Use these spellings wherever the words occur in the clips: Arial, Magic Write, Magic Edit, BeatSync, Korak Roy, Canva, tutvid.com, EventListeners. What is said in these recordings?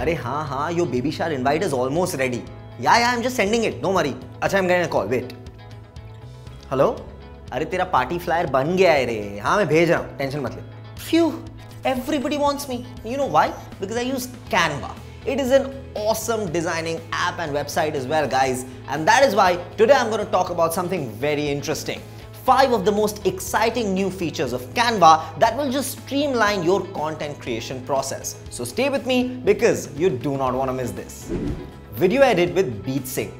अरे हाँ हाँ, your baby shower invite is almost ready. Yeah, I'm just sending it. No worry. अच्छा, I'm gonna call. Wait. Hello? अरे तेरा party flyer बन गया है रे. हाँ मैं भेज रहा हूँ. टेंशन मत ले. Phew. Everybody wants me. You know why? Because I use Canva. It is an awesome designing app and website as well, guys. And that is why today I'm going to talk about something very interesting. 5 of the most exciting new features of Canva that will just streamline your content creation process. So stay with me because you do not want to miss this. Video edit with BeatSync.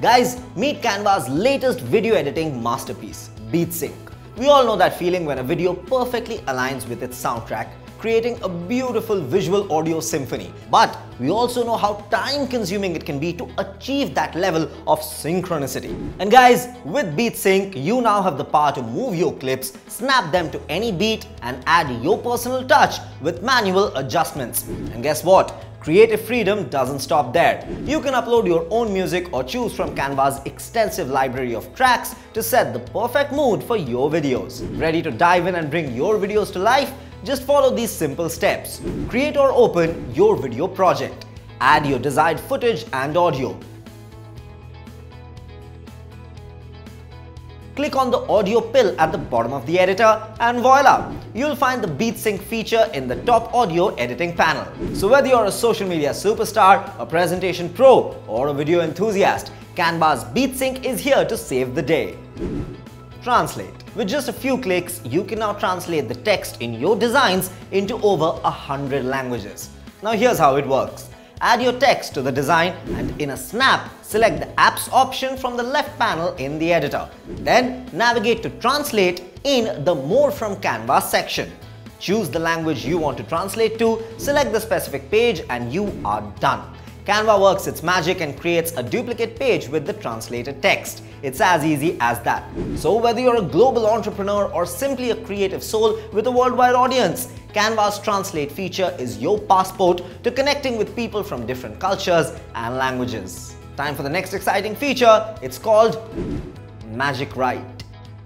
Guys, meet Canva's latest video editing masterpiece, BeatSync. We all know that feeling when a video perfectly aligns with its soundtrack, creating a beautiful visual audio symphony. But we also know how time-consuming it can be to achieve that level of synchronicity. And guys, with BeatSync, you now have the power to move your clips, snap them to any beat, and add your personal touch with manual adjustments. And guess what? Creative freedom doesn't stop there. You can upload your own music or choose from Canva's extensive library of tracks to set the perfect mood for your videos. Ready to dive in and bring your videos to life? Just follow these simple steps. Create or open your video project. Add your desired footage and audio. Click on the audio pill at the bottom of the editor and voila! You'll find the BeatSync feature in the top audio editing panel. So whether you're a social media superstar, a presentation pro, or a video enthusiast, Canva's BeatSync is here to save the day. Translate. With just a few clicks, you can now translate the text in your designs into over 100 languages. Now here's how it works. Add your text to the design and in a snap, select the apps option from the left panel in the editor. Then navigate to translate in the more from Canva section. Choose the language you want to translate to, select the specific page and you are done. Canva works its magic and creates a duplicate page with the translated text. It's as easy as that. So whether you're a global entrepreneur or simply a creative soul with a worldwide audience, Canva's Translate feature is your passport to connecting with people from different cultures and languages. Time for the next exciting feature. It's called Magic Write.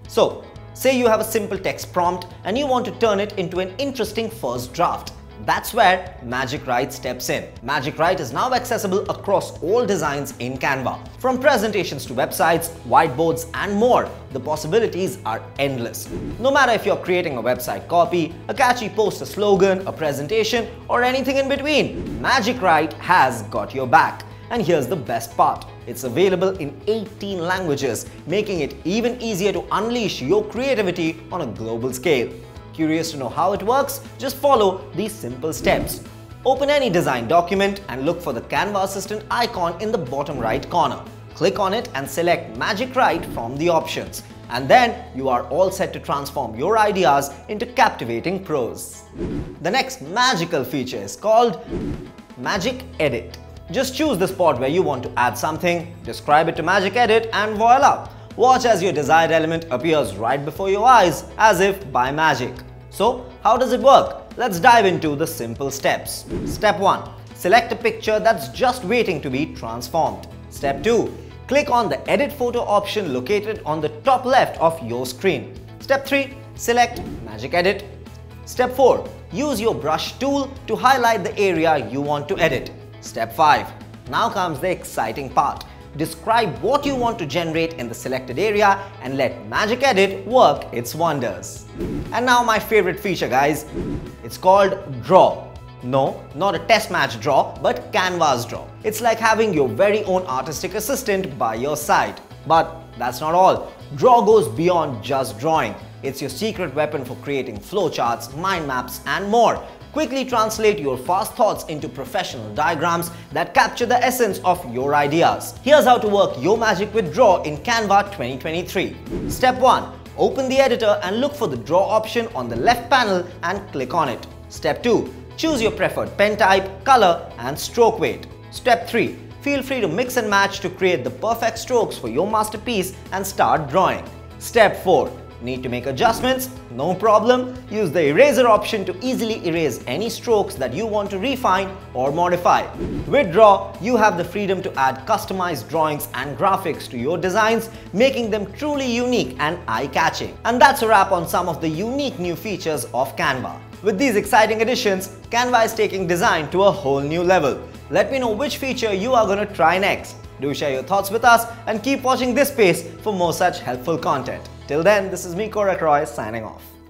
So, say you have a simple text prompt and you want to turn it into an interesting first draft. That's where Magic Write steps in. Magic Write is now accessible across all designs in Canva. From presentations to websites, whiteboards and more, the possibilities are endless. No matter if you're creating a website copy, a catchy poster slogan, a presentation or anything in between, Magic Write has got your back. And here's the best part. It's available in 18 languages, making it even easier to unleash your creativity on a global scale. Curious to know how it works? Just follow these simple steps. Open any design document and look for the Canva Assistant icon in the bottom right corner. Click on it and select Magic Write from the options. And then you are all set to transform your ideas into captivating prose. The next magical feature is called Magic Edit. Just choose the spot where you want to add something, describe it to Magic Edit and voila! Watch as your desired element appears right before your eyes, as if by magic. So, how does it work? Let's dive into the simple steps. Step 1. Select a picture that's just waiting to be transformed. Step 2. Click on the Edit Photo option located on the top left of your screen. Step 3. Select Magic Edit. Step 4. Use your brush tool to highlight the area you want to edit. Step 5. Now comes the exciting part. Describe what you want to generate in the selected area and let Magic Edit work its wonders. And now my favorite feature, guys. It's called Draw. No, not a test match draw, but Canva's Draw. It's like having your very own artistic assistant by your side. But that's not all. Draw goes beyond just drawing. It's your secret weapon for creating flowcharts, mind maps and more. Quickly translate your fast thoughts into professional diagrams that capture the essence of your ideas. Here's how to work your magic with Draw in Canva 2023. Step 1. Open the editor and look for the Draw option on the left panel and click on it. Step 2. Choose your preferred pen type, color and stroke weight. Step 3. Feel free to mix and match to create the perfect strokes for your masterpiece and start drawing. Step 4. Need to make adjustments? No problem. Use the eraser option to easily erase any strokes that you want to refine or modify. With Draw, you have the freedom to add customized drawings and graphics to your designs, making them truly unique and eye-catching. And that's a wrap on some of the unique new features of Canva. With these exciting additions, Canva is taking design to a whole new level. Let me know which feature you are going to try next. Do share your thoughts with us and keep watching this space for more such helpful content. Till then, this is me, Korak Roy, signing off.